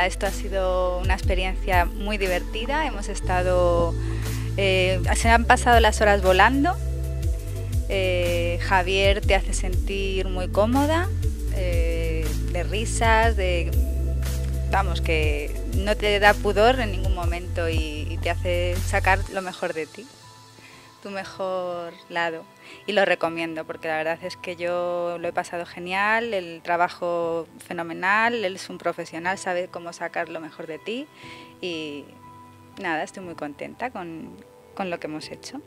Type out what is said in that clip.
nada, esto ha sido una experiencia muy divertida, hemos estado, se han pasado las horas volando, Javier te hace sentir muy cómoda, de risas, vamos, que no te da pudor en ningún momento y te hace sacar lo mejor de ti, tu mejor lado, y lo recomiendo porque la verdad es que yo lo he pasado genial, el trabajo fenomenal, él es un profesional, sabe cómo sacar lo mejor de ti y nada, estoy muy contenta con lo que hemos hecho.